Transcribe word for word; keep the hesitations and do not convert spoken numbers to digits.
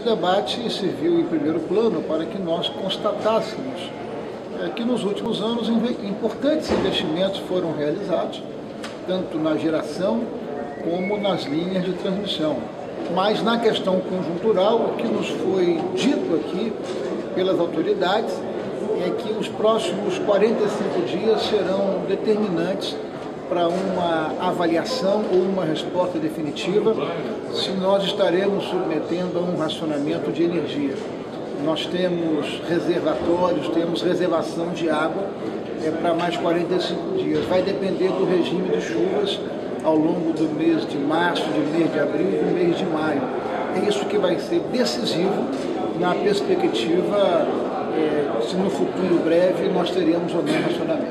Esse debate se viu em primeiro plano para que nós constatássemos que nos últimos anos importantes investimentos foram realizados, tanto na geração como nas linhas de transmissão. Mas na questão conjuntural, o que nos foi dito aqui pelas autoridades é que os próximos quarenta e cinco dias serão determinantes para uma avaliação ou uma resposta definitiva se nós estaremos submetendo a um racionamento de energia. Nós temos reservatórios, temos reservação de água é, para mais quarenta e cinco dias. Vai depender do regime de chuvas ao longo do mês de março, do mês de abril e do mês de maio. É isso que vai ser decisivo na perspectiva é, se no futuro breve nós teremos ou não racionamento.